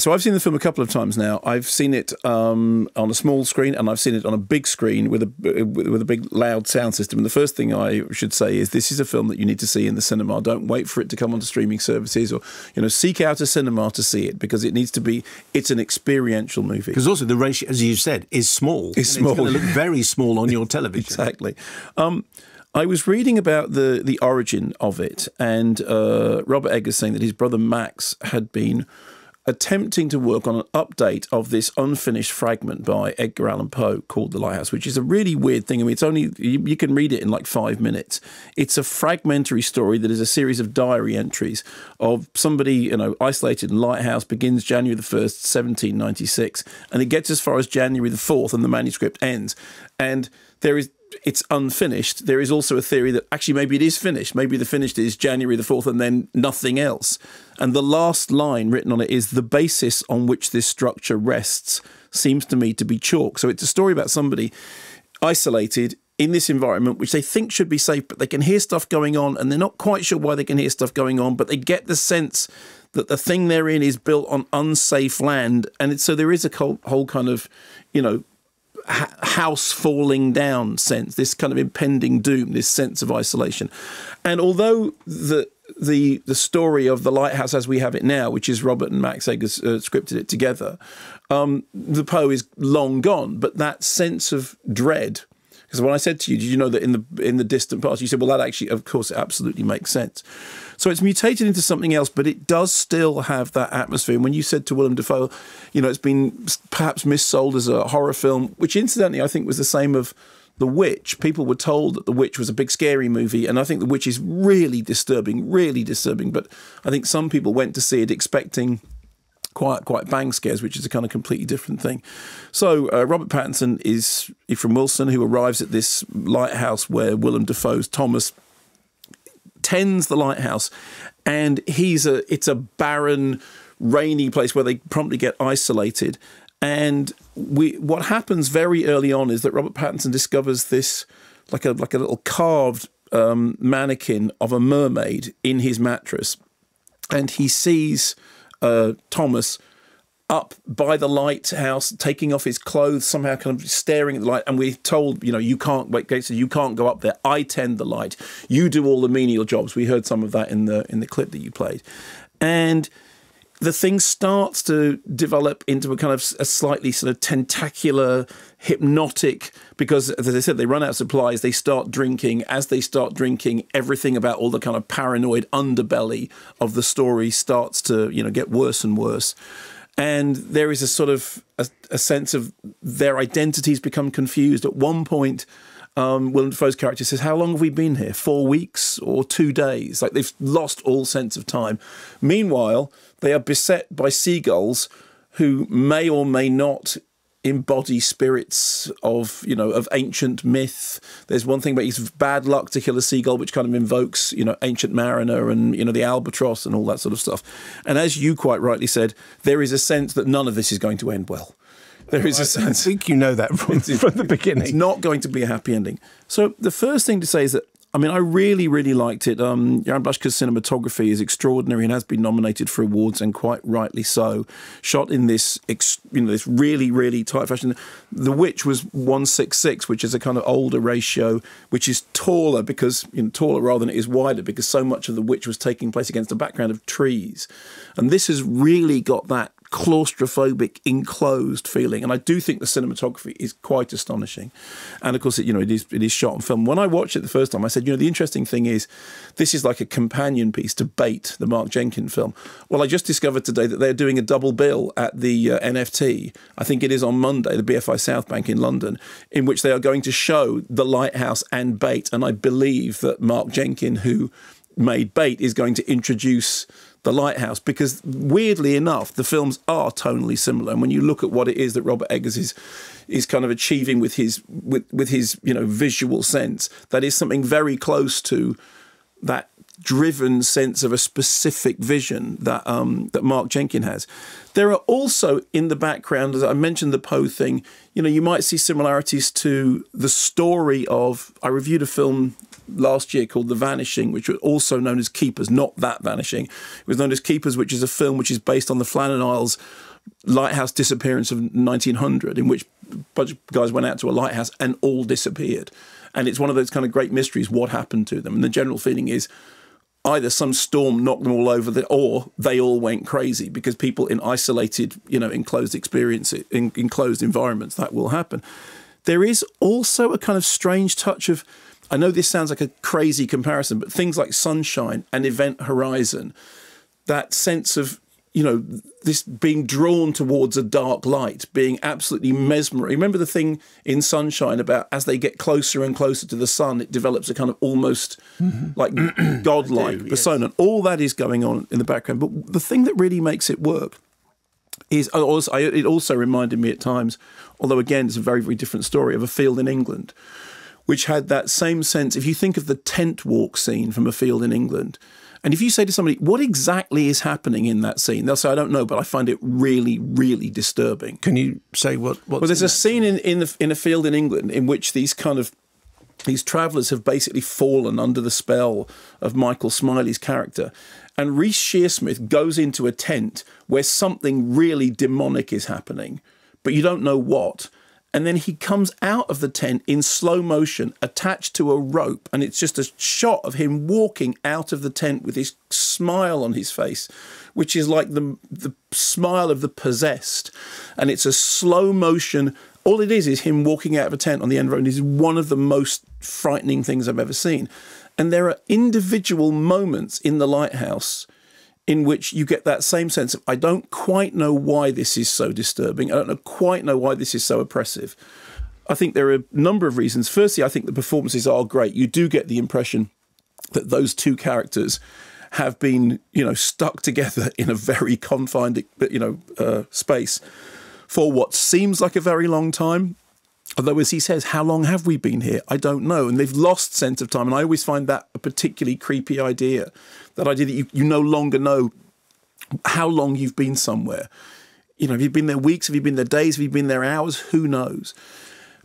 So I've seen the film a couple of times now. I've seen it on a small screen, and I've seen it on a big screen with a big loud sound system. And the first thing I should say is this is a film that you need to see in the cinema. Don't wait for it to come onto streaming services, or seek out a cinema to see it, because it needs to be. It's an experiential movie. Because also the ratio, as you said, is small. It's small. It's going to look very small on your television. Exactly. I was reading about the origin of it, and Robert Eggers saying that his brother Max had been attempting to work on an update of this unfinished fragment by Edgar Allan Poe called The Lighthouse, which is a really weird thing. I mean, it's only, you can read it in like 5 minutes. It's a fragmentary story that is a series of diary entries of somebody, isolated in Lighthouse, begins January the 1st, 1796, and it gets as far as January the 4th, and the manuscript ends. And it's unfinished. There is also a theory that actually maybe it is finished. Maybe the finished is January the 4th and then nothing else. And the last line written on it is, "The basis on which this structure rests seems to me to be chalk." So it's a story about somebody isolated in this environment, which they think should be safe, but they can hear stuff going on, and they're not quite sure why they can hear stuff going on, but they get the sense that the thing they're in is built on unsafe land. And so there is a whole kind of, house falling down sense, this kind of impending doom, this sense of isolation. And although the story of The Lighthouse as we have it now, which is Robert and Max Eggers scripted it together, the Poe is long gone, but that sense of dread, because when I said to you, did you know that in the distant past, you said, well, that actually, of course, it absolutely makes sense. So it's mutated into something else, but it does still have that atmosphere. And when you said to Willem Dafoe, it's been perhaps missold as a horror film, which incidentally I think was the same of The Witch. People were told that The Witch was a big scary movie, and I think The Witch is really disturbing, but I think some people went to see it expecting quite bang scares, which is a kind of completely different thing. So Robert Pattinson is Ephraim Wilson, who arrives at this lighthouse where Willem Dafoe's Thomas tends the lighthouse, and it's a barren, rainy place where they promptly get isolated. And what happens very early on is that Robert Pattinson discovers this like a little carved mannequin of a mermaid in his mattress, and he sees Thomas up by the lighthouse, taking off his clothes, somehow kind of staring at the light. And we're told, you can't wait, so you can't go up there. I tend the light. You do all the menial jobs. We heard some of that in the clip that you played. And the thing starts to develop into a kind of a slightly sort of tentacular, hypnotic, because as I said, they run out of supplies, they start drinking. As they start drinking, everything about all the kind of paranoid underbelly of the story starts to, get worse and worse. And there is a sort of a sense of their identities become confused. At one point, Willem Dafoe's character says, "How long have we been here? 4 weeks or 2 days?" Like, they've lost all sense of time. Meanwhile, they are beset by seagulls who may or may not embody spirits of ancient myth. There's one thing about it's bad luck to kill a seagull, which kind of invokes, Ancient Mariner and, the albatross and all that sort of stuff. And as you quite rightly said, there is a sense that none of this is going to end well. There is a sense. I think that from the beginning. It's not going to be a happy ending. So the first thing to say is that, I really, really liked it. Jarin Blaschke's cinematography is extraordinary and has been nominated for awards, and quite rightly so. Shot in this, this really, really tight fashion. The Witch was 1:6:6, which is a kind of older ratio, which is taller because taller rather than it is wider, because so much of The Witch was taking place against a background of trees, and this has really got that claustrophobic, enclosed feeling. And I do think the cinematography is quite astonishing. And of course, it is shot on film. When I watched it the first time, I said, the interesting thing is, this is like a companion piece to Bait, the Mark Jenkins film. Well, I just discovered today that they're doing a double bill at the NFT. I think it is on Monday, the BFI South Bank in London, in which they are going to show The Lighthouse and Bait. And I believe that Mark Jenkins, who made Bait, is going to introduce The Lighthouse, because weirdly enough, the films are tonally similar. And when you look at what it is that Robert Eggers is kind of achieving with his visual sense, that is something very close to that driven sense of a specific vision that that Mark Jenkins has. There are also in the background, as I mentioned, the Poe thing. You might see similarities to the story of. I reviewed a film last year called The Vanishing, which was also known as Keepers, not that Vanishing. It was known as Keepers, which is a film which is based on the Flannan Isles lighthouse disappearance of 1900, in which a bunch of guys went out to a lighthouse and all disappeared. And it's one of those kind of great mysteries, what happened to them? And the general feeling is either some storm knocked them all over, or they all went crazy, because people in isolated, you know, enclosed experiences, enclosed environments, that will happen. There is also a kind of strange touch of, I know this sounds like a crazy comparison, but things like Sunshine and Event Horizon, that sense of, you know, this being drawn towards a dark light, being absolutely mesmerized. Remember the thing in Sunshine about as they get closer and closer to the sun, it develops a kind of almost like godlike persona. Yes. All that is going on in the background. But the thing that really makes it work is, it also reminded me at times, although again, it's a very, very different story, of A Field in England, which had that same sense. If you think of the tent walk scene from A Field in England, and if you say to somebody, what exactly is happening in that scene? They'll say, I don't know, but I find it really, really disturbing. Can you say what? Well, there's a scene in A Field in England in which these kind of, these travellers have basically fallen under the spell of Michael Smiley's character. And Rhys Shearsmith goes into a tent where something really demonic is happening, but you don't know what. And then he comes out of the tent in slow motion, attached to a rope. And it's just a shot of him walking out of the tent with his smile on his face, which is like the smile of the possessed. And it's a slow motion. All it is him walking out of a tent on the end road. Is one of the most frightening things I've ever seen. And there are individual moments in The Lighthouse in which you get that same sense of, I don't quite know why this is so disturbing. I don't quite know why this is so oppressive. I think there are a number of reasons. Firstly, I think the performances are great. You do get the impression that those two characters have been, you know, stuck together in a very confined, you know, space for what seems like a very long time. Although, as he says, how long have we been here? I don't know. And they've lost sense of time. And I always find that a particularly creepy idea, that idea that you no longer know how long you've been somewhere. You know, have you been there weeks? Have you been there days? Have you been there hours? Who knows?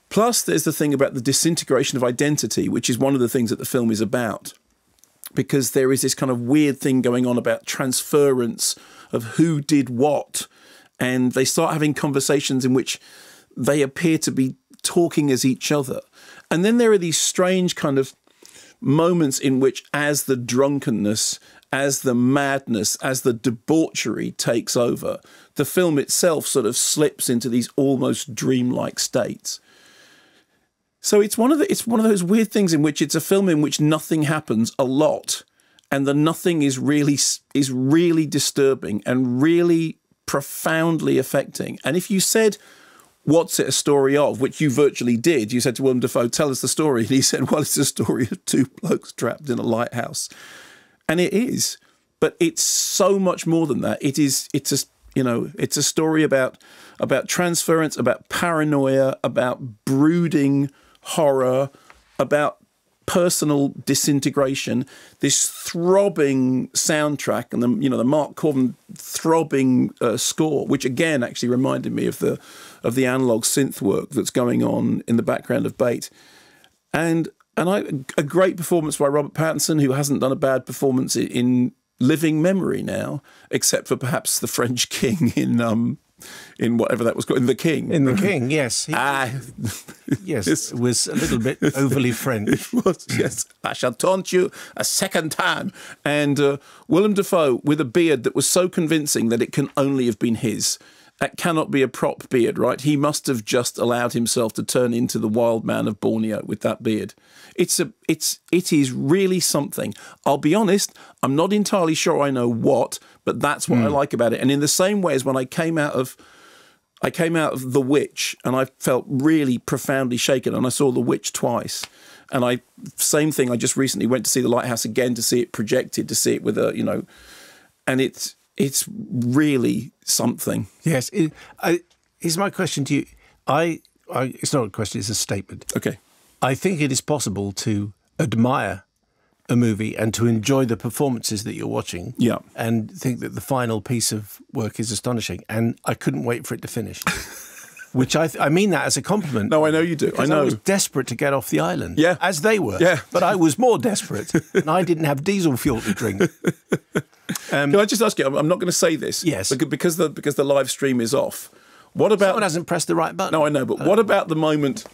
Plus, there's the thing about the disintegration of identity, which is one of the things that the film is about, because there is this kind of weird thing going on about transference of who did what. And they start having conversations in which they appear to be talking as each other. And then there are these strange kind of moments in which, as the drunkenness, as the madness, as the debauchery takes over, the film itself sort of slips into these almost dreamlike states. So it's one of those weird things in which it's a film in which nothing happens a lot, and the nothing is really disturbing and really profoundly affecting. And if you said, what's it a story of? Which you virtually did. You said to Willem Dafoe, tell us the story. And he said, well, it's a story of two blokes trapped in a lighthouse. And it is. But it's so much more than that. It's a story about transference, about paranoia, about brooding horror, about personal disintegration, this throbbing soundtrack, and the Mark Corbin throbbing score, which again actually reminded me of the analog synth work that's going on in the background of Bait, and a great performance by Robert Pattinson, who hasn't done a bad performance in living memory now, except for perhaps the French King in whatever that was called, in The King. In The King, yes. Yes, it was a little bit overly French. It was, yes. I shall taunt you a second time. And Willem Dafoe, with a beard that was so convincing that it can only have been his. That cannot be a prop beard, right? He must have just allowed himself to turn into the wild man of Borneo with that beard. It is really something. I'll be honest, I'm not entirely sure I know what, but that's what I like about it. And in the same way as when I came out of The Witch, and I felt really profoundly shaken, and I saw The Witch twice. And same thing, I just recently went to see The Lighthouse again, to see it projected, to see it with a, you know, and it's really something. Yes. Here's my question to you. It's not a question, it's a statement. Okay. I think it is possible to admire a movie and to enjoy the performances that you're watching, yeah, and think that the final piece of work is astonishing. And I couldn't wait for it to finish. Which I mean that as a compliment. No, I know you do. I know. I was desperate to get off the island. Yeah. As they were. Yeah. But I was more desperate and I didn't have diesel fuel to drink. Can I just ask you, I'm not going to say this. Yes. Because the live stream is off. What about... Someone hasn't pressed the right button. No, I know, but what about the moment...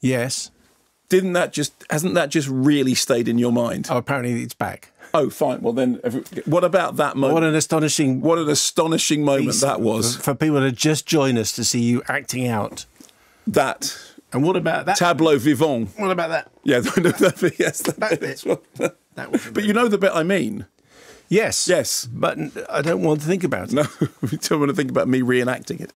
Yes. Didn't that just... Hasn't that just really stayed in your mind? Oh, apparently it's back. Oh, fine. Well, then, what about that moment? What an astonishing moment that was. For people to just join us to see you acting out. That. And what about that? Tableau vivant. What about that? Yeah, that, yes. That bit. That was but you know the bit I mean. Yes. Yes. But I don't want to think about it. No, you don't want to think about me reenacting it.